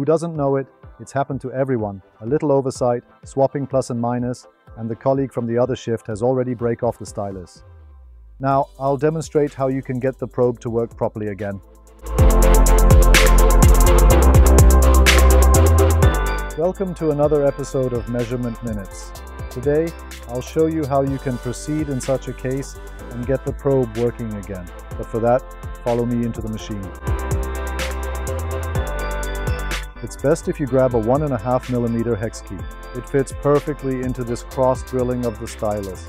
Who doesn't know it? It's happened to everyone. A little oversight, swapping plus and minus, and the colleague from the other shift has already break off the stylus. Now, I'll demonstrate how you can get the probe to work properly again. Welcome to another episode of Measurement Minutes. Today, I'll show you how you can proceed in such a case and get the probe working again. But for that, follow me into the machine. It's best if you grab a 1.5 mm hex key. It fits perfectly into this cross drilling of the stylus.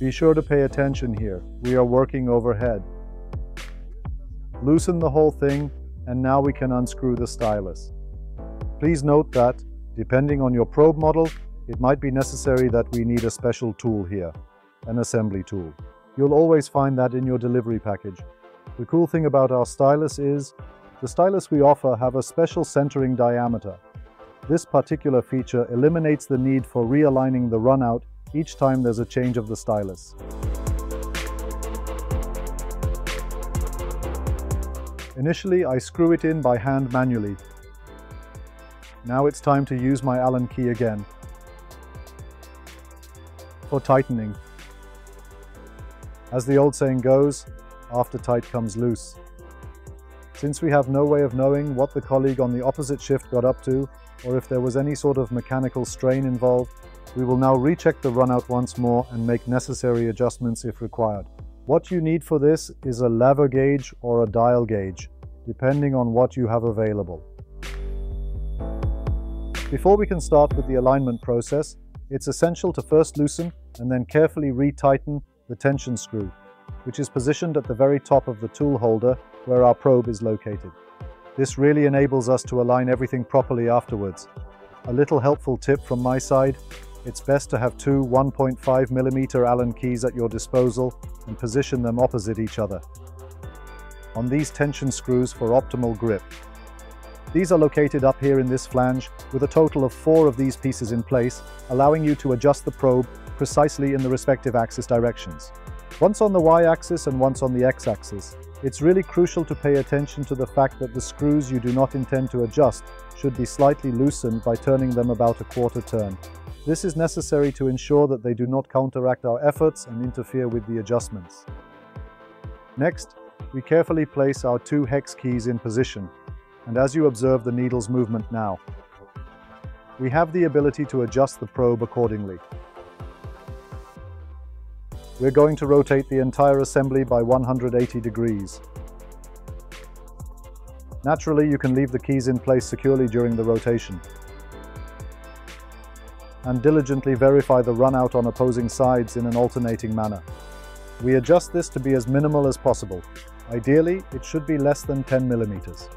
Be sure to pay attention here. We are working overhead. Loosen the whole thing, and now we can unscrew the stylus. Please note that, depending on your probe model, it might be necessary that we need a special tool here, an assembly tool. You'll always find that in your delivery package. The cool thing about our stylus is, the stylus we offer have a special centering diameter. This particular feature eliminates the need for realigning the runout each time there's a change of the stylus. Initially, I screw it in by hand manually. Now it's time to use my Allen key again for tightening. As the old saying goes, after tight comes loose. Since we have no way of knowing what the colleague on the opposite shift got up to, or if there was any sort of mechanical strain involved, we will now recheck the runout once more and make necessary adjustments if required. What you need for this is a lever gauge or a dial gauge, depending on what you have available. Before we can start with the alignment process, it's essential to first loosen and then carefully retighten the tension screw, which is positioned at the very top of the tool holder where our probe is located. This really enables us to align everything properly afterwards. A little helpful tip from my side, it's best to have two 1.5 mm Allen keys at your disposal and position them opposite each other on these tension screws for optimal grip. These are located up here in this flange with a total of 4 of these pieces in place, allowing you to adjust the probe precisely in the respective axis directions. Once on the y-axis and once on the x-axis, it's really crucial to pay attention to the fact that the screws you do not intend to adjust should be slightly loosened by turning them about a quarter turn. This is necessary to ensure that they do not counteract our efforts and interfere with the adjustments. Next, we carefully place our 2 hex keys in position, and as you observe the needle's movement now, we have the ability to adjust the probe accordingly. We're going to rotate the entire assembly by 180 degrees. Naturally, you can leave the keys in place securely during the rotation, and diligently verify the runout on opposing sides in an alternating manner. We adjust this to be as minimal as possible. Ideally, it should be less than 10 mm.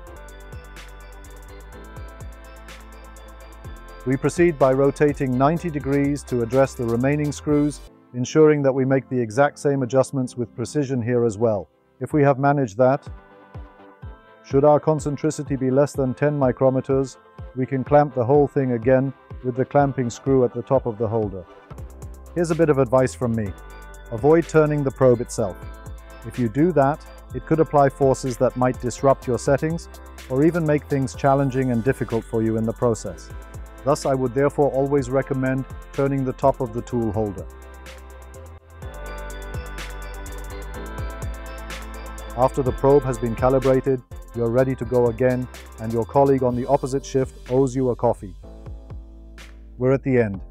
We proceed by rotating 90 degrees to address the remaining screws, ensuring that we make the exact same adjustments with precision here as well. If we have managed that, should our concentricity be less than 10 micrometers, we can clamp the whole thing again with the clamping screw at the top of the holder. Here's a bit of advice from me. Avoid turning the probe itself. If you do that, it could apply forces that might disrupt your settings or even make things challenging and difficult for you in the process. Thus, I would therefore always recommend turning the top of the tool holder. After the probe has been calibrated, you're ready to go again, and your colleague on the opposite shift owes you a coffee. We're at the end.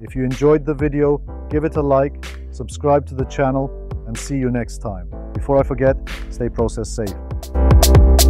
If you enjoyed the video, give it a like, subscribe to the channel, and see you next time. Before I forget, stay process safe.